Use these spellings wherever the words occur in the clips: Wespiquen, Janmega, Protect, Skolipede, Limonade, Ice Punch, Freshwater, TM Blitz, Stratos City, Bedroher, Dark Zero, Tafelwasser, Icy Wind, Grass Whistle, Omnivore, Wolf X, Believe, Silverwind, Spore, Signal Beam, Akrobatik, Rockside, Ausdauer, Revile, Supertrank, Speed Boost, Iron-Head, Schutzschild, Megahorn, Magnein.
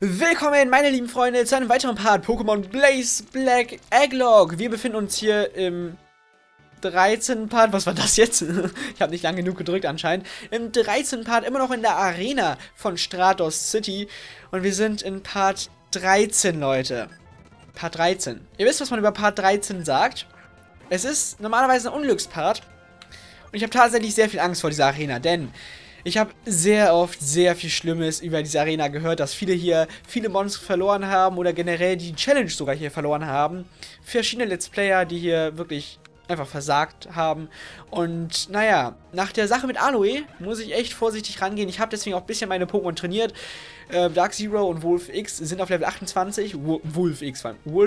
Willkommen, meine lieben Freunde, zu einem weiteren Part Pokémon Blaze Black Egglock. Wir befinden uns hier im 13. Part. Was war das jetzt? Ich habe nicht lang genug gedrückt anscheinend. Im 13. Part immer noch in der Arena von Stratos City. Und wir sind in Part 13, Leute. Part 13. Ihr wisst, was man über Part 13 sagt. Es ist normalerweise ein Unglückspart. Und ich habe tatsächlich sehr viel Angst vor dieser Arena, denn ich habe sehr oft sehr viel Schlimmes über diese Arena gehört, dass viele hier viele Monster verloren haben oder generell die Challenge sogar hier verloren haben. Verschiedene Let's Player, die hier wirklich einfach versagt haben. Und naja, nach der Sache mit Aloe muss ich echt vorsichtig rangehen. Ich habe deswegen auch ein bisschen meine Pokémon trainiert. Dark Zero und Wolf X sind auf Level 28. Wolf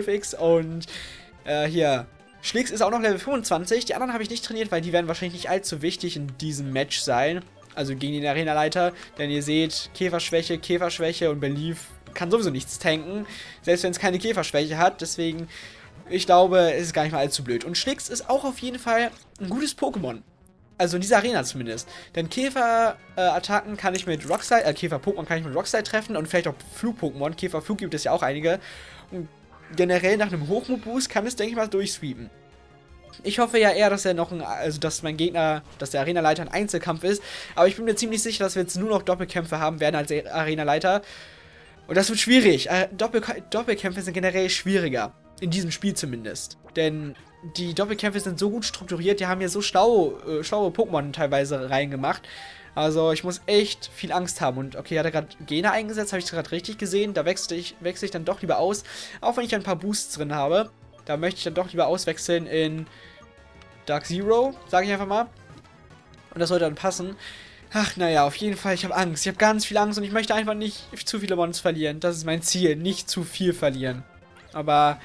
X und hier Schlicks ist auch noch Level 25. Die anderen habe ich nicht trainiert, weil die werden wahrscheinlich nicht allzu wichtig in diesem Match sein. Also gegen den Arenaleiter, denn ihr seht, Käferschwäche und Believe kann sowieso nichts tanken, selbst wenn es keine Käferschwäche hat, deswegen, ich glaube, es ist gar nicht mal allzu blöd. Und Schlicks ist auch auf jeden Fall ein gutes Pokémon, also in dieser Arena zumindest, denn Käfer-Attacken kann ich mit Rockside, Käfer-Pokémon kann ich mit Rockside treffen und vielleicht auch Flug-Pokémon, Käferflug gibt es ja auch einige. Und generell nach einem Hochmut-Boost kann es, denke ich mal, durchsweepen. Ich hoffe ja eher, dass er noch dass der Arenaleiter ein Einzelkampf ist. Aber ich bin mir ziemlich sicher, dass wir jetzt nur noch Doppelkämpfe haben werden als Arenaleiter. Und das wird schwierig. Doppelkämpfe sind generell schwieriger. In diesem Spiel zumindest. Denn die Doppelkämpfe sind so gut strukturiert, die haben hier so schlaue Pokémon teilweise reingemacht. Also ich muss echt viel Angst haben. Und okay, hat er gerade Gene eingesetzt, habe ich es gerade richtig gesehen. Da wechsle ich dann doch lieber aus. Auch wenn ich ein paar Boosts drin habe. Da möchte ich dann doch lieber auswechseln in Dark Zero, sage ich einfach mal. Und das sollte dann passen. Ach, naja, auf jeden Fall, ich habe Angst. Ich habe ganz viel Angst und ich möchte einfach nicht zu viele Monster verlieren. Das ist mein Ziel, nicht zu viel verlieren. Aber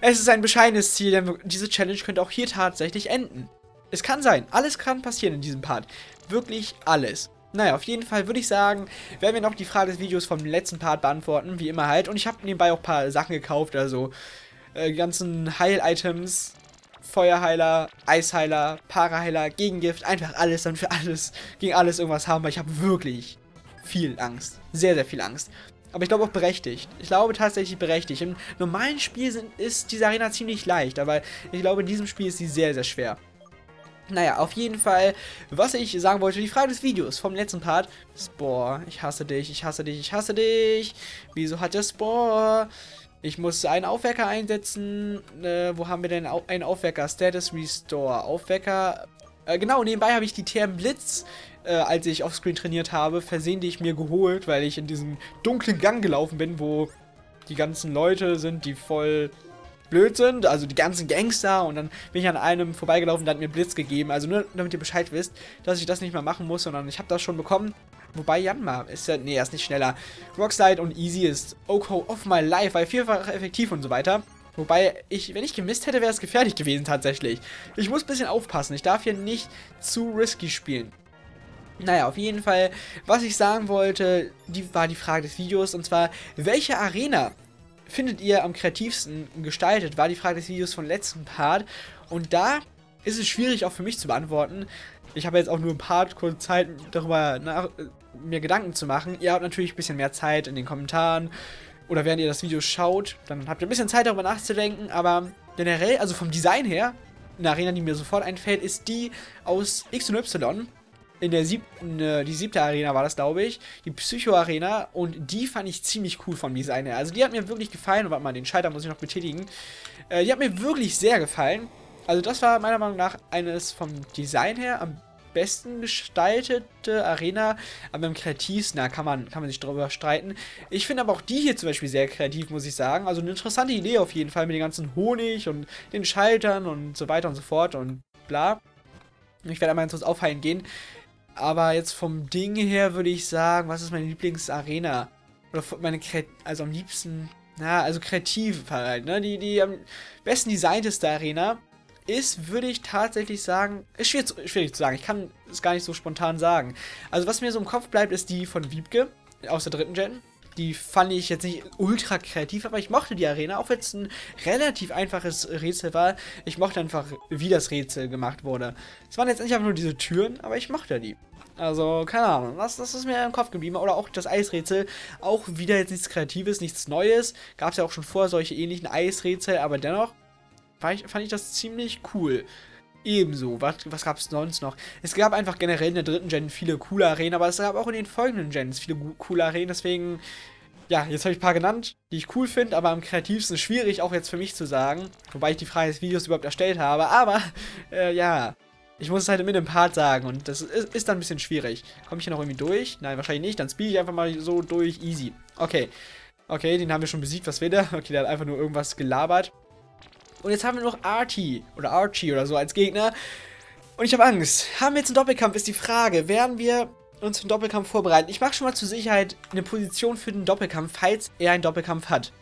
es ist ein bescheidenes Ziel, denn diese Challenge könnte auch hier tatsächlich enden. Es kann sein, alles kann passieren in diesem Part. Wirklich alles. Naja, auf jeden Fall würde ich sagen, werden wir noch die Frage des Videos vom letzten Part beantworten, wie immer halt. Und ich habe nebenbei auch ein paar Sachen gekauft oder so. Die ganzen Heil-Items, Feuerheiler, Eisheiler, Paraheiler, Gegengift, einfach alles, dann für alles, gegen alles irgendwas haben, weil ich habe wirklich viel Angst, sehr, sehr viel Angst. Aber ich glaube auch berechtigt, ich glaube tatsächlich berechtigt. Im normalen Spiel ist diese Arena ziemlich leicht, aber ich glaube in diesem Spiel ist sie sehr, sehr schwer. Naja, auf jeden Fall, was ich sagen wollte, die Frage des Videos vom letzten Part. Spore, ich hasse dich, ich hasse dich, ich hasse dich. Wieso hat der Spore? Ich muss einen Aufwecker einsetzen. Wo haben wir denn einen Aufwecker? Status Restore. Aufwecker. Genau, nebenbei habe ich die TM Blitz, als ich offscreen trainiert habe, versehentlich mir geholt, weil ich in diesen dunklen Gang gelaufen bin, wo die ganzen Leute sind, die voll blöd sind. Also die ganzen Gangster. Und dann bin ich an einem vorbeigelaufen, der hat mir Blitz gegeben. Also nur, damit ihr Bescheid wisst, dass ich das nicht mehr machen muss, sondern ich habe das schon bekommen. Wobei Janma ist ja, nee, er ist nicht schneller. Rockslide und Easy ist Oko of my life, weil vielfach effektiv und so weiter. Wobei, wenn ich gemisst hätte, wäre es gefährlich gewesen tatsächlich. Ich muss ein bisschen aufpassen, ich darf hier nicht zu risky spielen. Naja, auf jeden Fall, was ich sagen wollte, war die Frage des Videos. Und zwar, welche Arena findet ihr am kreativsten gestaltet, war die Frage des Videos vom letzten Part. Und da ist es schwierig auch für mich zu beantworten. Ich habe jetzt auch nur ein paar kurze Zeit darüber mir Gedanken zu machen. Ihr habt natürlich ein bisschen mehr Zeit in den Kommentaren oder während ihr das Video schaut, dann habt ihr ein bisschen Zeit darüber nachzudenken, aber generell, also vom Design her, eine Arena, die mir sofort einfällt, ist die aus X und Y. In der siebte Arena war das, glaube ich, die Psycho-Arena, und die fand ich ziemlich cool vom Design her. Also die hat mir wirklich gefallen, und warte mal, den Schalter muss ich noch betätigen. Die hat mir wirklich sehr gefallen. Also das war meiner Meinung nach eines vom Design her am besten gestaltete Arena, aber im kreativsten, da kann man sich drüber streiten. Ich finde aber auch die hier zum Beispiel sehr kreativ, muss ich sagen. Also eine interessante Idee auf jeden Fall mit dem ganzen Honig und den Schaltern und so weiter und so fort und bla. Ich werde einmal ins Aufheilen gehen. Aber jetzt vom Ding her würde ich sagen, was ist meine Lieblingsarena? Oder meine also am liebsten, na, also kreativ halt, ne? Die am besten designteste Arena ist, würde ich tatsächlich sagen, ist schwierig zu sagen, ich kann es gar nicht so spontan sagen. Also was mir so im Kopf bleibt, ist die von Wiebke aus der 3. Gen. Die fand ich jetzt nicht ultra kreativ, aber ich mochte die Arena, auch wenn es ein relativ einfaches Rätsel war. Ich mochte einfach, wie das Rätsel gemacht wurde. Es waren jetzt nicht einfach nur diese Türen, aber ich mochte die. Also, keine Ahnung, das ist mir im Kopf geblieben. Oder auch das Eisrätsel, auch wieder jetzt nichts Kreatives, nichts Neues. Gab es ja auch schon vorher solche ähnlichen Eisrätsel, aber dennoch fand ich das ziemlich cool. Ebenso, was gab es sonst noch? Es gab einfach generell in der dritten Gen viele coole Arenen, aber es gab auch in den folgenden Gens viele coole Arenen, deswegen... Ja, jetzt habe ich ein paar genannt, die ich cool finde, aber am kreativsten schwierig auch jetzt für mich zu sagen. Wobei ich die Frage des Videos überhaupt erstellt habe, aber, ja... Ich muss es halt mit dem Part sagen und das ist dann ein bisschen schwierig. Komme ich hier noch irgendwie durch? Nein, wahrscheinlich nicht. Dann spiele ich einfach mal so durch. Easy. Okay. Okay, den haben wir schon besiegt. Was will der? Okay, der hat einfach nur irgendwas gelabert. Und jetzt haben wir noch Archie oder so als Gegner. Und ich habe Angst. Haben wir jetzt einen Doppelkampf, ist die Frage. Werden wir uns für den Doppelkampf vorbereiten? Ich mache schon mal zur Sicherheit eine Position für den Doppelkampf, falls er einen Doppelkampf hat.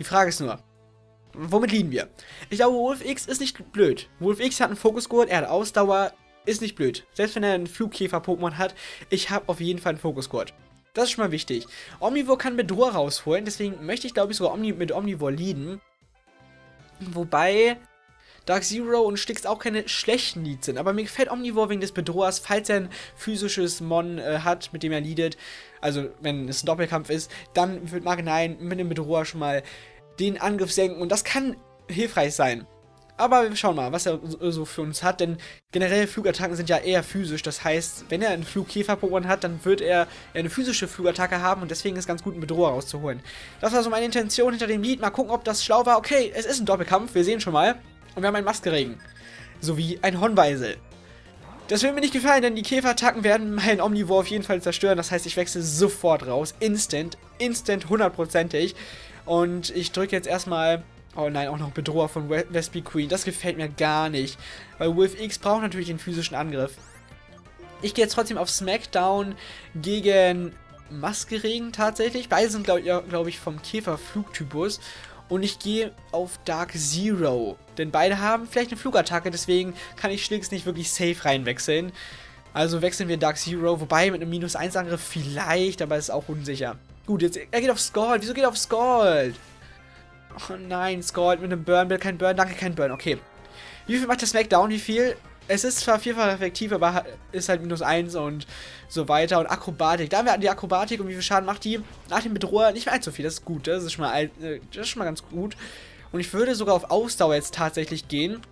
Die Frage ist nur... Womit liegen wir? Ich glaube, Wolf X ist nicht blöd. Wolf X hat einen Fokus geholt, er hat Ausdauer, ist nicht blöd. Selbst wenn er einen Flugkäfer-Pokémon hat, ich habe auf jeden Fall einen Fokus geholt. Das ist schon mal wichtig. Omnivore kann Bedroher rausholen, deswegen möchte ich, glaube ich, sogar mit Omnivore leaden. Wobei Dark Zero und Schlicks auch keine schlechten Leads sind. Aber mir gefällt Omnivore wegen des Bedrohers, falls er ein physisches Mon hat, mit dem er leadet. Also, wenn es ein Doppelkampf ist, dann wird Magnein mit dem Bedroher schon mal... den Angriff senken und das kann hilfreich sein. Aber wir schauen mal, was er so für uns hat, denn generell Flugattacken sind ja eher physisch, das heißt, wenn er einen Flugkäfer-Pokémon hat, dann wird er eine physische Flugattacke haben und deswegen ist ganz gut, einen Bedroher rauszuholen. Das war so meine Intention hinter dem Lied, mal gucken, ob das schlau war. Okay, es ist ein Doppelkampf, wir sehen schon mal. Und wir haben einen Maskeregen, sowie ein Hornweisel. Das wird mir nicht gefallen, denn die Käferattacken werden meinen Omnivore auf jeden Fall zerstören, das heißt, ich wechsle sofort raus, instant, hundertprozentig. Und ich drücke jetzt erstmal... Oh nein, auch noch Bedroher von Wespiquen. Das gefällt mir gar nicht. Weil Wolf X braucht natürlich den physischen Angriff. Ich gehe jetzt trotzdem auf Smackdown gegen Maskeregen tatsächlich. Beide sind, glaube ich, vom Käfer-Flugtypus. Und ich gehe auf Dark Zero. Denn beide haben vielleicht eine Flugattacke. Deswegen kann ich Schlicks nicht wirklich safe reinwechseln. Also wechseln wir Dark Zero. Wobei mit einem Minus-1-Angriff vielleicht, aber es ist auch unsicher. Gut, jetzt, er geht auf Scald. Wieso geht er auf Scald? Oh nein, Scald mit einem Burn. Bitte kein Burn. Danke, kein Burn. Okay. Wie viel macht der Smackdown? Wie viel? Es ist zwar vierfach effektiv, aber ist halt -1 und so weiter. Und Akrobatik. Da haben wir die Akrobatik. Und wie viel Schaden macht die? Nach dem Bedroher nicht mehr allzu viel. Das ist gut. Das ist schon mal ganz gut. Und ich würde sogar auf Ausdauer jetzt tatsächlich gehen.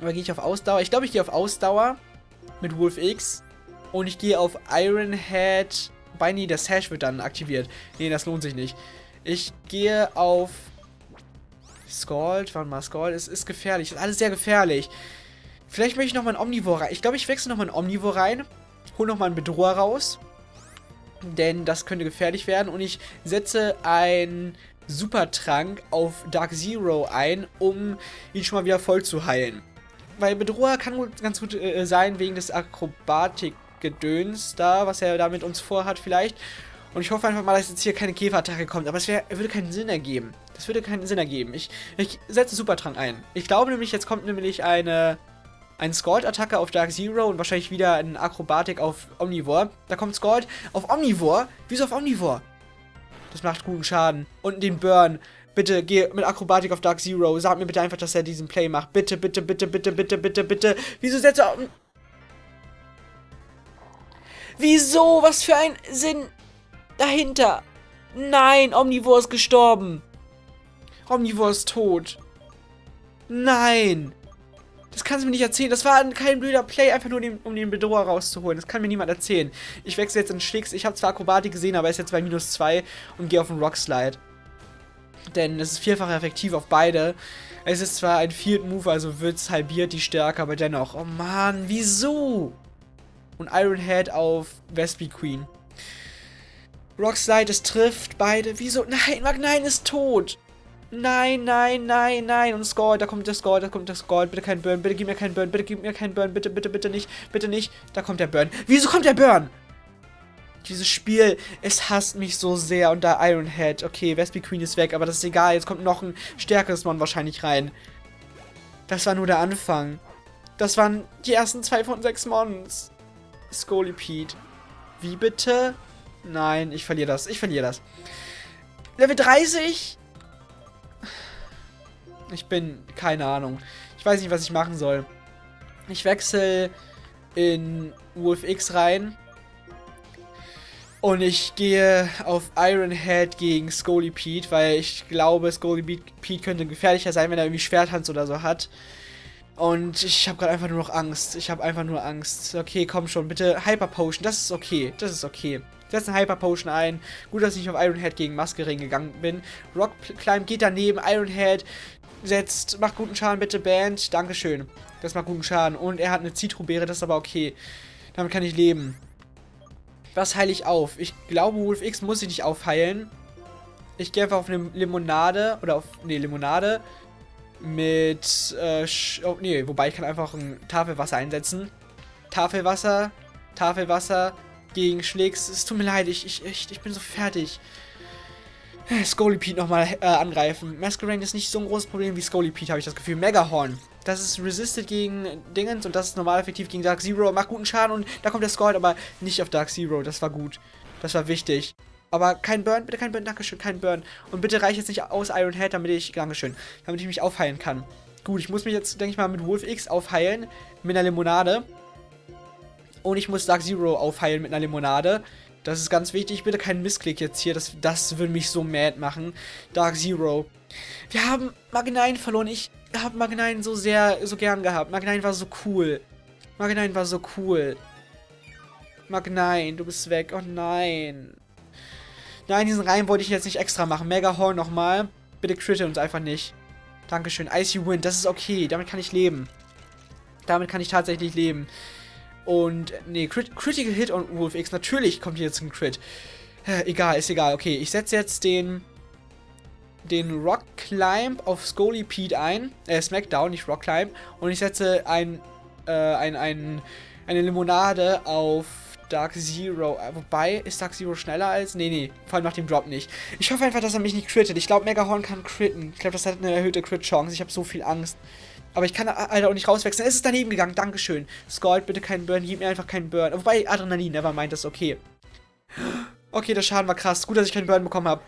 Aber gehe ich auf Ausdauer? Ich glaube, ich gehe auf Ausdauer mit Wolf X. Und ich gehe auf Iron-Head... Wobei, nee, der Sash wird dann aktiviert. Nee, das lohnt sich nicht. Ich gehe auf Scald. Warte mal, Scald. Es ist gefährlich. Es ist alles sehr gefährlich. Vielleicht möchte ich nochmal einen Omnivore rein. Ich glaube, ich wechsle nochmal einen Omnivore rein. Hol nochmal einen Bedroher raus. Denn das könnte gefährlich werden. Und ich setze einen Supertrank auf Dark Zero ein, um ihn schon mal wieder voll zu heilen. Weil Bedroher kann ganz gut sein wegen des Akrobatik. Gedöns da, was er da mit uns vorhat vielleicht. Und ich hoffe einfach mal, dass jetzt hier keine Käferattacke kommt. Aber es würde keinen Sinn ergeben. Das würde keinen Sinn ergeben. Ich setze Supertrank ein. Ich glaube nämlich, jetzt kommt nämlich eine Scald-Attacke auf Dark Zero und wahrscheinlich wieder eine Akrobatik auf Omnivore. Da kommt Scald auf Omnivore. Wieso auf Omnivore? Das macht guten Schaden. Und den Burn. Bitte, geh mit Akrobatik auf Dark Zero. Sag mir bitte einfach, dass er diesen Play macht. Bitte, bitte, bitte, bitte, bitte, bitte, bitte. Wieso setzt er auf... Wieso? Was für ein Sinn dahinter? Nein, Omnivore ist gestorben. Omnivore ist tot. Nein. Das kannst du mir nicht erzählen. Das war kein blöder Play, einfach nur um den Bedroher rauszuholen. Das kann mir niemand erzählen. Ich wechsle jetzt in Schlicks. Ich habe zwar Akrobatik gesehen, aber ist jetzt bei -2 und gehe auf den Rockside. Denn es ist vierfach effektiv auf beide. Es ist zwar ein Field Move, also wird es halbiert, die Stärke, aber dennoch. Oh Mann, wieso? Und Iron-Head auf Wespiquen. Rockside, es trifft beide. Wieso? Nein, Magnein ist tot. Nein, nein, nein, nein. Und Scald, da kommt der Scald, da kommt der Scald. Bitte kein Burn, bitte gib mir keinen Burn, bitte gib mir keinen Burn. Bitte, bitte, bitte nicht, bitte nicht. Da kommt der Burn. Wieso kommt der Burn? Dieses Spiel, es hasst mich so sehr. Und da Iron-Head. Okay, Wespiquen ist weg, aber das ist egal. Jetzt kommt noch ein stärkeres Mon wahrscheinlich rein. Das war nur der Anfang. Das waren die ersten 2 von 6 Mons. Skolipede. Wie bitte? Nein, ich verliere das. Ich verliere das. Level 30? Ich bin... Keine Ahnung. Ich weiß nicht, was ich machen soll. Ich wechsle in Wolf X rein. Und ich gehe auf Iron-Head gegen Skolipede, weil ich glaube, Skolipede könnte gefährlicher sein, wenn er irgendwie Schwerthands oder so hat. Und ich habe gerade einfach nur noch Angst. Okay, komm schon, bitte Hyper Potion. Das ist okay, das ist okay. Setz eine Hyper Potion ein. Gut, dass ich auf Iron-Head gegen Maskeregen gegangen bin. Rock Climb geht daneben, Iron-Head setzt, macht guten Schaden bitte, Band. Dankeschön, das macht guten Schaden. Und er hat eine Zitrubeere, das ist aber okay. Damit kann ich leben. Was heile ich auf? Ich glaube, Wolf X muss ich nicht aufheilen. Ich gehe einfach auf eine Limonade. Oder auf. Ne, Limonade. Mit. Oh, nee, wobei ich kann einfach ein Tafelwasser einsetzen. Tafelwasser gegen Schlicks. Es tut mir leid, ich bin so fertig. Skolipede nochmal angreifen. Maskerang ist nicht so ein großes Problem wie Skolipede, habe ich das Gefühl. Megahorn. Das ist resisted gegen Dingens und das ist normal effektiv gegen Dark Zero. Macht guten Schaden und da kommt der Scald, aber nicht auf Dark Zero. Das war gut. Das war wichtig. Aber kein Burn, bitte kein Burn. Dankeschön, kein Burn. Und bitte reicht jetzt nicht aus Iron Head, damit ich mich aufheilen kann. Gut, ich muss mich jetzt, denke ich mal, mit Wolf X aufheilen. Mit einer Limonade. Und ich muss Dark Zero aufheilen mit einer Limonade. Das ist ganz wichtig. Bitte keinen Missklick jetzt hier. Das würde mich so mad machen. Dark Zero. Wir haben Magnein verloren. Ich habe Magnein so gern gehabt. Magnein war so cool. Magnein, du bist weg. Oh nein. Nein, diesen Reim wollte ich jetzt nicht extra machen. Megahorn nochmal. Bitte critte uns einfach nicht. Dankeschön. Icy Wind, das ist okay. Damit kann ich leben. Damit kann ich tatsächlich leben. Und, nee, Critical Hit on Wolf X. Natürlich kommt hier jetzt ein Crit. Egal, ist egal. Okay, ich setze jetzt den Rock Climb auf Skolipede ein. Smackdown, nicht Rock Climb. Und ich setze eine Limonade auf Dark Zero. Wobei, ist Dark Zero schneller als... Nee, vor allem nach dem Drop nicht. Ich hoffe einfach, dass er mich nicht crittet. Ich glaube, Megahorn kann critten. Ich glaube, das hat eine erhöhte Crit-Chance. Ich habe so viel Angst. Aber ich kann Alter auch nicht rauswechseln. Es ist daneben gegangen. Dankeschön. Scald, bitte keinen Burn. Gib mir einfach keinen Burn. Wobei, Adrenalin, nevermind, das ist okay. Okay, der Schaden war krass. Gut, dass ich keinen Burn bekommen habe.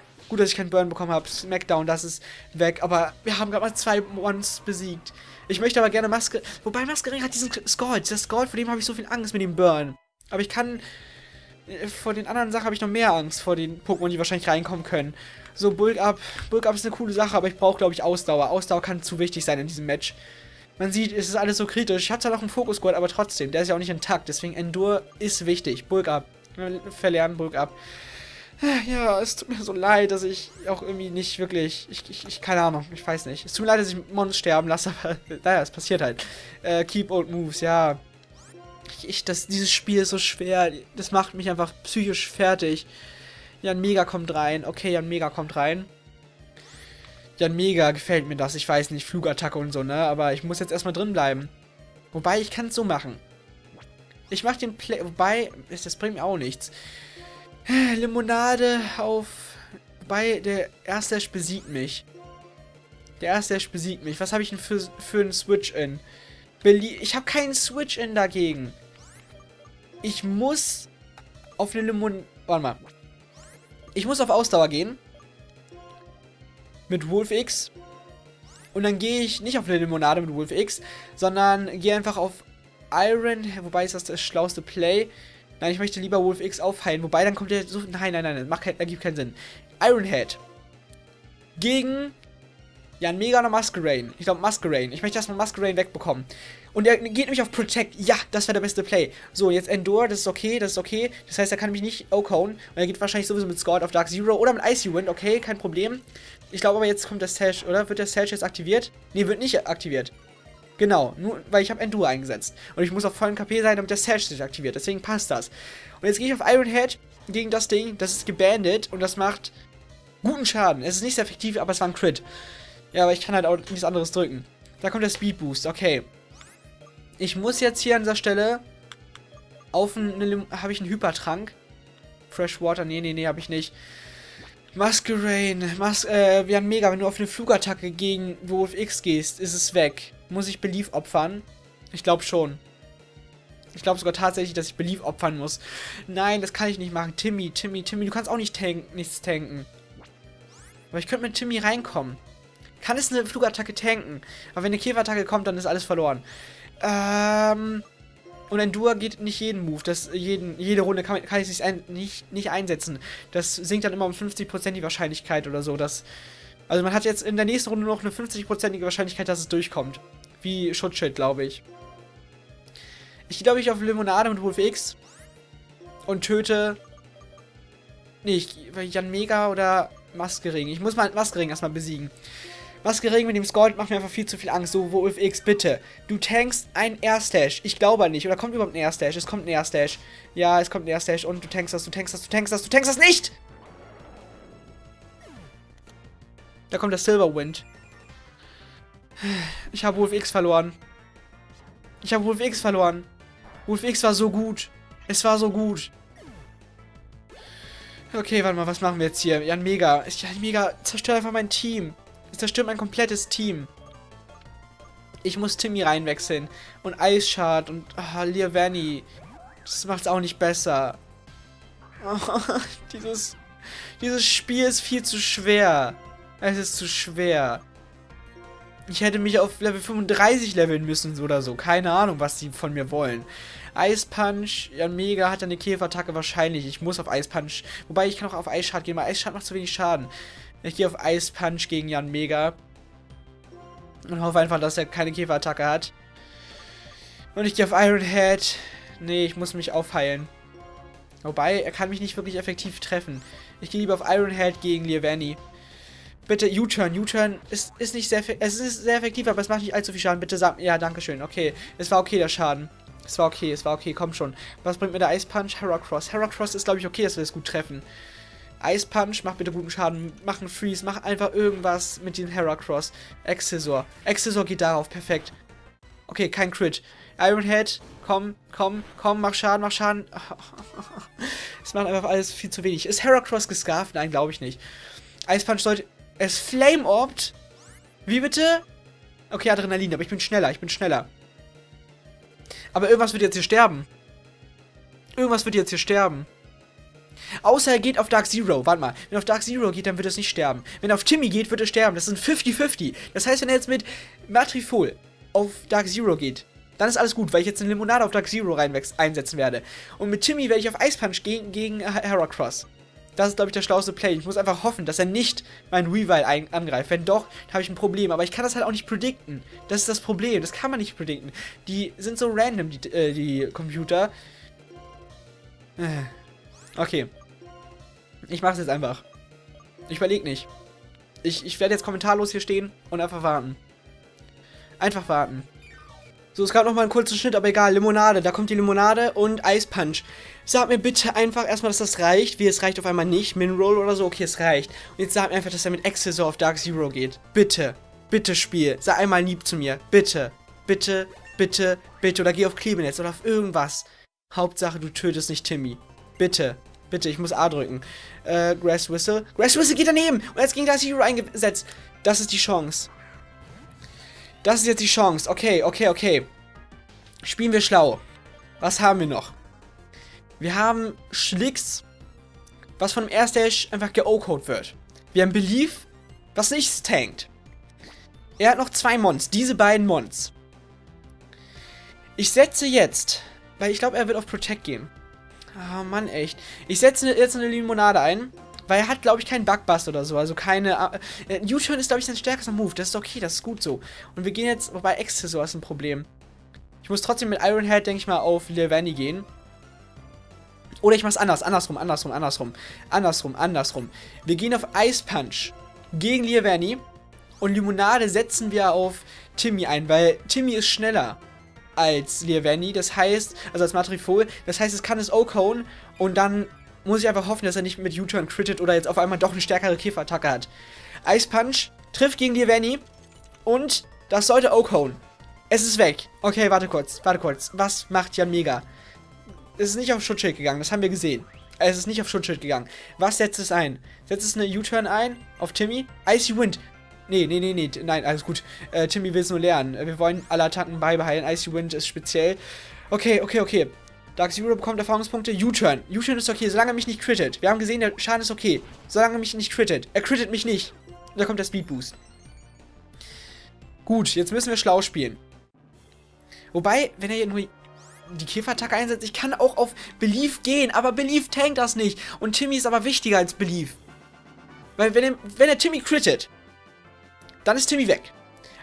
Smackdown, das ist weg. Aber wir haben gerade mal 2 Ones besiegt. Ich möchte aber gerne Maske... Wobei, Maskeregen hat diesen Scald. Das Scald, vor dem habe ich so viel Angst mit dem Burn. Aber ich kann... Vor den anderen Sachen habe ich noch mehr Angst. Vor den Pokémon, die wahrscheinlich reinkommen können. So, Bulk up. Bulk up ist eine coole Sache, aber ich brauche, glaube ich, Ausdauer. Ausdauer kann zu wichtig sein in diesem Match. Man sieht, es ist alles so kritisch. Ich habe zwar noch einen Fokus geholt, aber trotzdem. Der ist ja auch nicht intakt. Deswegen, Endure ist wichtig. Bulk up. Wir verlernen Bulk up. Ja, es tut mir so leid, dass ich auch irgendwie nicht wirklich... Keine Ahnung, ich weiß nicht. Es tut mir leid, dass ich Mons sterben lasse, aber naja, es passiert halt. Keep old moves, ja. Dieses Spiel ist so schwer. Das macht mich einfach psychisch fertig. Janmega kommt rein. Okay, Janmega kommt rein. Janmega gefällt mir das. Ich weiß nicht, Flugattacke und so, ne? Aber ich muss jetzt erstmal drin bleiben. Wobei, ich kann es so machen. Ich mache den Play... Wobei, das bringt mir auch nichts. Limonade auf... Wobei, der Erstdash besiegt mich. Was habe ich denn für einen Switch-In? Ich habe keinen Switch-In dagegen. Ich muss auf eine Limonade... Warte mal. Ich muss auf Ausdauer gehen. Mit Wolf X. Und dann gehe ich nicht auf eine Limonade mit Wolf X, sondern gehe einfach auf Iron. Wobei, ist das schlauste Play? Nein, ich möchte lieber Wolf X aufheilen. Wobei, dann kommt der... Nein. Ergibt keinen Sinn. Iron-Head. Gegen... Janmega oder Masquerain. Ich glaube, Masquerain. Ich möchte erstmal Masquerain wegbekommen. Und er geht nämlich auf Protect. Ja, das wäre der beste Play. So, jetzt Endure. Das ist okay, das ist okay. Das heißt, er kann mich nicht O-Cone. Und er geht wahrscheinlich sowieso mit Scald auf Dark Zero oder mit Icy Wind. Okay, kein Problem. Ich glaube aber, jetzt kommt der Sash, oder? Wird der Sash jetzt aktiviert? Nee, wird nicht aktiviert. Genau, nur weil ich habe Endure eingesetzt. Und ich muss auf vollen KP sein, damit der Sash sich aktiviert. Deswegen passt das. Und jetzt gehe ich auf Iron Head gegen das Ding. Das ist gebandet und das macht guten Schaden. Es ist nicht sehr effektiv, aber es war ein Crit. Ja, aber ich kann halt auch nichts anderes drücken. Da kommt der Speed Boost, okay. Ich muss jetzt hier an dieser Stelle auf eine... Habe ich einen Hypertrank? Freshwater, nee, habe ich nicht. Masquerain, Janmega, wenn du auf eine Flugattacke gegen Wolf X gehst, ist es weg. Muss ich Believe opfern? Ich glaube schon. Ich glaube sogar tatsächlich, dass ich Believe opfern muss. Nein, das kann ich nicht machen. Timmy, du kannst auch nicht nichts tanken. Aber ich könnte mit Timmy reinkommen. Kann es eine Flugattacke tanken? Aber wenn eine Käferattacke kommt, dann ist alles verloren. Und ein Dua geht nicht jeden Move. Jede Runde kann ich es nicht einsetzen. Das sinkt dann immer um 50% die Wahrscheinlichkeit oder so. Also man hat jetzt in der nächsten Runde noch eine 50% Wahrscheinlichkeit, dass es durchkommt. Wie Schutzschild, glaube ich. Ich gehe, glaube ich, auf Limonade mit Wolf X. Und töte... Nee, Janmega oder Maskeregen. Ich muss mal Maskeregen erstmal besiegen. Maskeregen mit dem Scald macht mir einfach viel zu viel Angst. So, Wolf X, bitte. Du tankst einen Air-Stash. Ich glaube nicht. Oder kommt überhaupt ein Air-Stash? Es kommt ein Air-Stash. Ja, es kommt ein Air-Stash. Und du tankst das nicht! Da kommt das Silverwind. Ich habe Wolf X verloren. Wolf X war so gut. Es war so gut. Okay, warte mal, was machen wir jetzt hier? Janmega. Janmega zerstört einfach mein Team. Es zerstört mein komplettes Team. Ich muss Timmy reinwechseln. Und Ice Shard und Levanny. Das macht's auch nicht besser. Oh, dieses Spiel ist viel zu schwer. Es ist zu schwer. Ich hätte mich auf Level 35 leveln müssen oder so. Keine Ahnung, was sie von mir wollen. Ice Punch, Janmega hat eine Käferattacke wahrscheinlich. Ich muss auf Ice Punch. Wobei, ich kann auch auf Ice Shard gehen, weil Ice Shard macht zu wenig Schaden. Ich gehe auf Ice Punch gegen Janmega. Und hoffe einfach, dass er keine Käferattacke hat. Und ich gehe auf Iron-Head. Nee, ich muss mich aufheilen. Wobei, er kann mich nicht wirklich effektiv treffen. Ich gehe lieber auf Iron-Head gegen Levanny. Bitte, U-Turn. U-Turn ist nicht sehr... Es ist sehr effektiv, aber es macht nicht allzu viel Schaden. Bitte sag... Ja, danke schön. Okay, es war okay, der Schaden. Es war okay, komm schon. Was bringt mir der Ice Punch? Heracross. Heracross ist, glaube ich, okay, dass wir das gut treffen. Ice Punch, mach bitte guten Schaden. Mach einen Freeze, mach einfach irgendwas mit dem Heracross. Accessor. Accessor geht darauf, perfekt. Okay, kein Crit. Ironhead, komm, mach Schaden. Es macht einfach alles viel zu wenig. Ist Heracross gescarft? Nein, glaube ich nicht. Ice Punch sollte... Es Flame Orbt? Wie bitte? Okay, Adrenalin, aber ich bin schneller. Aber irgendwas wird jetzt hier sterben. Außer er geht auf Dark Zero. Warte mal. Wenn er auf Dark Zero geht, dann wird es nicht sterben. Wenn er auf Timmy geht, wird es sterben. Das ist ein 50-50. Das heißt, wenn er jetzt mit Matrifol auf Dark Zero geht, dann ist alles gut, weil ich jetzt eine Limonade auf Dark Zero einsetzen werde. Und mit Timmy werde ich auf Ice Punch gegen Heracross. Das ist, glaube ich, der schlauste Play. Ich muss einfach hoffen, dass er nicht meinen Revile angreift. Wenn doch, habe ich ein Problem. Aber ich kann das halt auch nicht predikten. Das ist das Problem. Das kann man nicht predikten. Die sind so random, die Computer. Okay. Ich mache es jetzt einfach. Ich überlege nicht. Ich werde jetzt kommentarlos hier stehen und einfach warten. So, es gab nochmal einen kurzen Schnitt, aber egal. Limonade. Da kommt die Limonade und Ice Punch. Sag mir bitte einfach erstmal, dass das reicht. Wie, es reicht auf einmal nicht. Minroll oder so. Okay, es reicht. Und jetzt sag mir einfach, dass er mit Accessor auf Dark Zero geht. Bitte. Bitte, Spiel. Sei einmal lieb zu mir. Bitte. Bitte. Oder geh auf Klebenetz oder auf irgendwas. Hauptsache, du tötest nicht Timmy. Bitte. Ich muss A drücken. Grass Whistle. Grass Whistle geht daneben. Und jetzt gegen Dark Zero eingesetzt. Das ist die Chance. Okay. Spielen wir schlau. Was haben wir noch? Wir haben Schlicks, was von dem Airstash einfach ge-O-Code wird. Wir haben Believe, was nicht tankt. Er hat noch zwei Mons, diese beiden Mons. Ich setze jetzt, weil ich glaube, er wird auf Protect gehen. Oh Mann, echt. Ich setze jetzt eine Limonade ein. Weil er hat, glaube ich, keinen Bugbust oder so. Also keine... U-Turn ist, glaube ich, sein stärkster Move. Das ist okay, das ist gut so. Und wir gehen jetzt... Wobei, Accessor ist ein Problem. Ich muss trotzdem mit Ironhead, denke ich mal, auf Levanny gehen. Oder ich mache es andersrum. Wir gehen auf Ice Punch gegen Levanny. Und Limonade setzen wir auf Timmy ein. Weil Timmy ist schneller als Levanny. Das heißt... Also als Matrifol. Das heißt, es kann es O-Cone. Und dann... Muss ich einfach hoffen, dass er nicht mit U-Turn crittet oder jetzt auf einmal doch eine stärkere Käferattacke hat. Ice Punch trifft gegen Levanny. Und das sollte O-Cone. Es ist weg. Okay, warte kurz. Was macht Janmega? Es ist nicht auf Schutzschild gegangen, das haben wir gesehen. Was setzt es ein? Setzt es eine U-Turn ein auf Timmy? Icy Wind. Nein, alles gut. Timmy will es nur lernen. Wir wollen alle Attacken beibehalten. Icy Wind ist speziell. Okay. Dark Zero bekommt Erfahrungspunkte. U-Turn. U-Turn ist okay, solange er mich nicht crittet. Wir haben gesehen, der Schaden ist okay. Solange er mich nicht crittet. Er crittet mich nicht. Und da kommt der Speed Boost. Gut, jetzt müssen wir schlau spielen. Wobei, wenn er hier nur... die Käferattacke einsetzt. Ich kann auch auf Believe gehen, aber Believe tankt das nicht. Und Timmy ist aber wichtiger als Believe. Weil wenn er Timmy crittet, dann ist Timmy weg.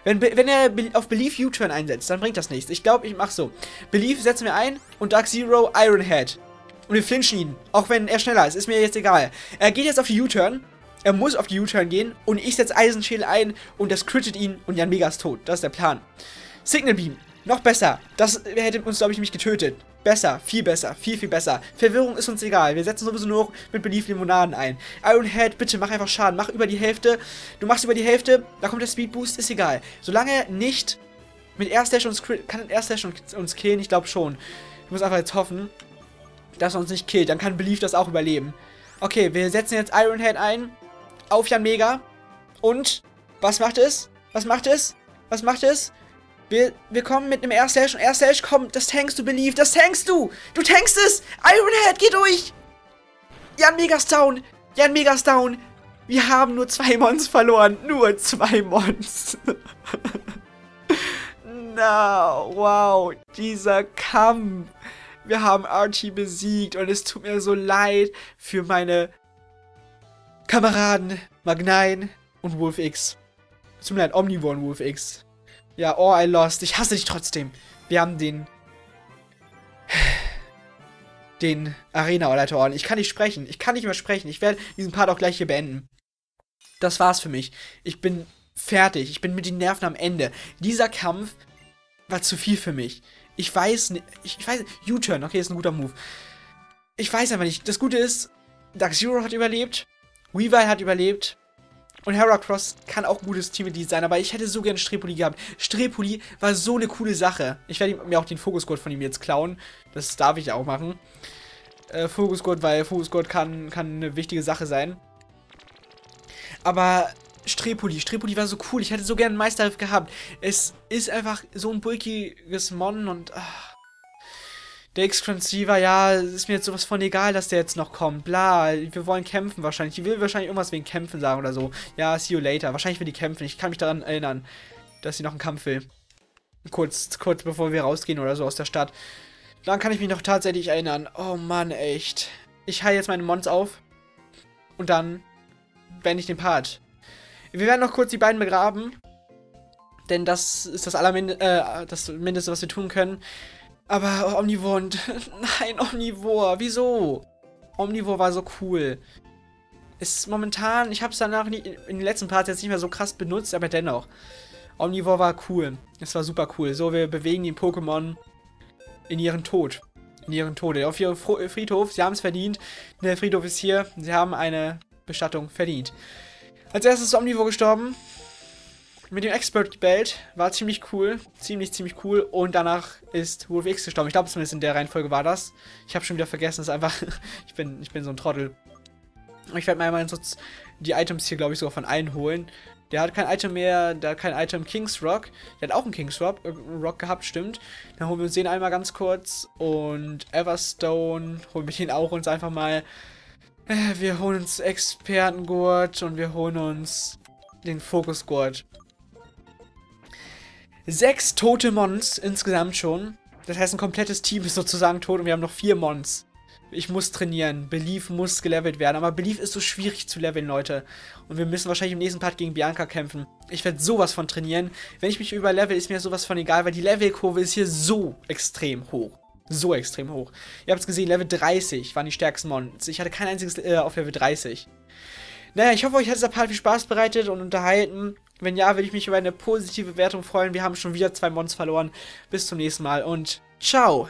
Wenn er auf Believe U-Turn einsetzt, dann bringt das nichts. Ich glaube, ich mache so. Believe setzen wir ein und Dark Zero Iron-Head. Und wir flinchen ihn, auch wenn er schneller ist. Ist mir jetzt egal. Er geht jetzt auf die U-Turn. Er muss auf die U-Turn gehen und ich setze Eisenschädel ein und das crittet ihn und Janmega ist tot. Das ist der Plan. Signal Beam. Noch besser. Das hätte uns, glaube ich, mich getötet. Besser. Viel besser. Viel, viel besser. Verwirrung ist uns egal. Wir setzen sowieso nur mit Belief Limonaden ein. Iron-Head, bitte mach einfach Schaden. Mach über die Hälfte. Du machst über die Hälfte. Da kommt der Speed Boost. Ist egal. Solange nicht mit Air-Slash uns kann Air-Slash uns killen. Ich glaube schon. Ich muss einfach jetzt hoffen, dass er uns nicht killt. Dann kann Belief das auch überleben. Okay, wir setzen jetzt Iron-Head ein. Auf Janmega. Und was macht es? Was macht es? Was macht es? Wir kommen mit einem R-Slash und R-Slash kommt. Das tankst du, Believe. Das tankst du. Du tankst es. Ironhead, geh durch. Janmega ist down. Janmega ist down. Wir haben nur 2 Mons verloren. Nur 2 Mons. Na, wow. Dieser Kampf. Wir haben Archie besiegt und es tut mir so leid für meine Kameraden Magnein und Wolf X. Tut mir leid, Omnivore und Wolf X. Ja, oh, I lost. Ich hasse dich trotzdem. Wir haben den Arena-Leiter. Ich kann nicht sprechen. Ich kann nicht mehr sprechen. Ich werde diesen Part auch gleich hier beenden. Das war's für mich. Ich bin fertig. Ich bin mit den Nerven am Ende. Dieser Kampf war zu viel für mich. Ich weiß nicht. U-Turn. Okay, ist ein guter Move. Ich weiß einfach nicht. Das Gute ist, Dark Zero hat überlebt. Weavile hat überlebt. Und Heracross kann auch ein gutes Teammitglied sein, aber ich hätte so gerne Strepoli gehabt. Strepoli war so eine coole Sache. Ich werde mir auch den Fokusgurt von ihm jetzt klauen. Das darf ich auch machen. Fokusgurt, weil Fokusgurt kann eine wichtige Sache sein. Aber Strepoli war so cool. Ich hätte so gerne einen Meisterriff gehabt. Es ist einfach so ein bulkiges Mon und... Ach. Der X-Transceiver, ja, ist mir jetzt sowas von egal, dass der jetzt noch kommt. Bla, wir wollen kämpfen wahrscheinlich. Die will wahrscheinlich irgendwas wegen Kämpfen sagen oder so. Ja, see you later. Wahrscheinlich will die kämpfen. Ich kann mich daran erinnern, dass sie noch einen Kampf will. Kurz bevor wir rausgehen oder so aus der Stadt. Dann kann ich mich noch tatsächlich erinnern. Oh Mann, echt. Ich heile jetzt meine Mons auf. Und dann beende ich den Part. Wir werden noch kurz die beiden begraben. Denn das ist das Mindeste, was wir tun können. Aber Omnivore und... Nein, Omnivore. Wieso? Omnivore war so cool. Ist momentan... Ich habe es danach in den letzten Parts jetzt nicht mehr so krass benutzt, aber dennoch. Omnivore war cool. Es war super cool. So, wir bewegen die Pokémon in ihren Tod. In ihren Tode. Auf ihrem Friedhof. Sie haben es verdient. Der Friedhof ist hier. Sie haben eine Bestattung verdient. Als erstes ist Omnivore gestorben. Mit dem Expert gebellt, war ziemlich cool. Ziemlich cool. Und danach ist Wolf X gestorben. Ich glaube zumindest in der Reihenfolge war das. Ich habe schon wieder vergessen, das ist einfach... ich bin so ein Trottel. Ich werde mir einmal die Items hier, glaube ich, sogar von allen holen. Der hat kein Item mehr, der hat kein Item Kings Rock. Der hat auch einen Kings Rock gehabt, stimmt. Dann holen wir uns den einmal ganz kurz. Und Everstone holen wir den auch uns einfach mal. Wir holen uns Expertengurt und wir holen uns den Fokusgurt. 6 tote Mons insgesamt schon. Das heißt, ein komplettes Team ist sozusagen tot und wir haben noch 4 Mons. Ich muss trainieren. Believe muss gelevelt werden. Aber Believe ist so schwierig zu leveln, Leute. Und wir müssen wahrscheinlich im nächsten Part gegen Bianca kämpfen. Ich werde sowas von trainieren. Wenn ich mich überlevel, ist mir sowas von egal, weil die Levelkurve ist hier so extrem hoch. So extrem hoch. Ihr habt es gesehen, Level 30 waren die stärksten Mons. Ich hatte kein einziges auf Level 30. Naja, ich hoffe, euch hat dieser Part viel Spaß bereitet und unterhalten. Wenn ja, würde ich mich über eine positive Wertung freuen. Wir haben schon wieder 2 Mons verloren. Bis zum nächsten Mal und ciao!